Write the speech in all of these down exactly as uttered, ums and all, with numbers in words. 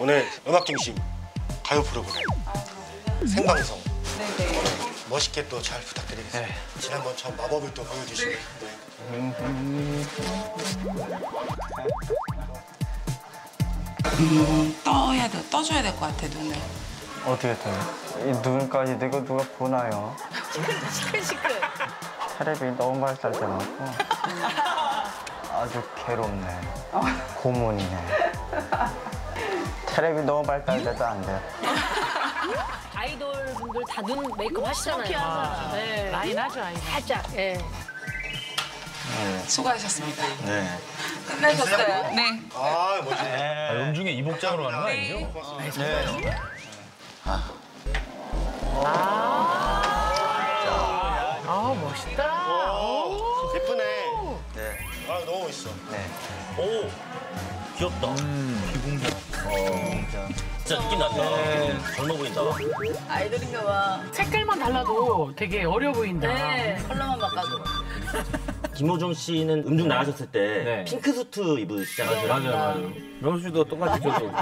오늘 음악중심 가요 프로그램 생방송 네네. 멋있게 또 잘 부탁드리겠습니다. 네. 지난번 전 마법을 또 보여주시고 네. 음, 떠야 돼, 떠줘야 될 것 같아 눈을. 어떻게 떠요? 이 눈까지 누가 누가 보나요? 시끌시끌. 테레비 너무 많이 쌀 때 많고 아주 괴롭네. 고문이네. 테레비 너무 발달돼도 안 돼. 아이돌 분들 다 눈 메이크업 하시잖아요. 아, 네. 라인 하죠, 라인. 살짝, 예. 네. 네. 수고하셨습니다. 네. 끝나셨어요. 네. 아, 멋지네. 네. 아, 음중에 이 복장으로 하는 거 아니죠? 네. 아, 네. 네. 아. 아. 아, 아 멋있다. 오, 예쁘네. 네. 아, 너무 멋있어. 네. 오, 귀엽다. 음. 기공자. 어, 진짜 느낌 난다. 네. 젊어 보인다. 아이돌인가 봐. 색깔만 달라도 되게 어려 보인다. 네, 컬러만 바꿔도. 김호중 씨는 음중 나가셨을 때 네. 핑크 수트 입으시잖아요. 네, 맞아요, 맞아요. 명수 씨도 똑같이 저도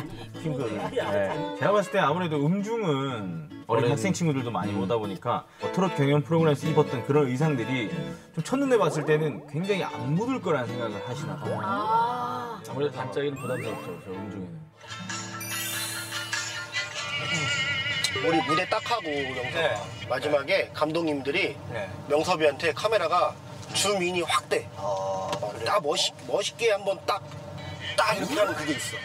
핑크를. 네. 제가 봤을 때 아무래도 음중은 어린 학생 친구들도 많이 음. 오다 보니까 트롯 경연 프로그램에서 입었던 그런 의상들이 좀 첫눈에 봤을 때는 굉장히 안 묻을 거라는 생각을 하시나 봐요. 아 아무래도 반짝이는 부담스럽죠, 저 음중에는. 우리 무대 딱 하고 명섭아 네. 마지막에 네. 감독님들이 네. 명섭이한테 카메라가 줌인이 확 돼. 아, 딱 멋있, 멋있게 한번 딱, 딱 이렇게 하는 그게 있어.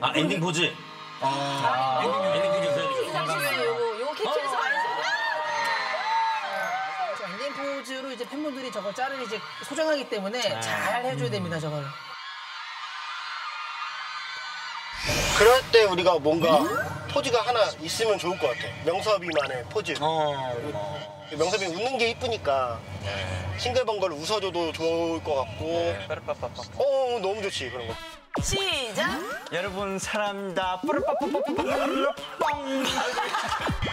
아 엔딩 포즈. 아, 아, 아 엔딩 포즈. 엔딩 포즈. 요거 요거 캐치해서 많이 써요. 엔딩 포즈로 이제 팬분들이 저걸 자르는 이제 소장하기 때문에 아, 잘 해줘야 음. 됩니다 저걸. 그럴 때 우리가 뭔가 포즈가 하나 있으면 좋을 것 같아. 명섭이만의 포즈. 어... 명섭이 웃는 게 이쁘니까 싱글벙글 웃어줘도 좋을 것 같고. 빠르빠빠빠. 어, 너무 좋지 그런 거. 시작. 여러분 사람다. 빠르빠빠빠빠빠빵.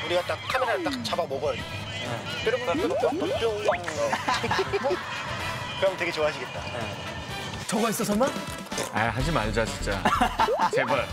우리가 딱 카메라를 딱 잡아 먹어야 돼. 빠르빠빠빠빠빵. 그럼 되게 좋아하시겠다. 저거 있어 설마? 아 하지 말자 진짜. 제발.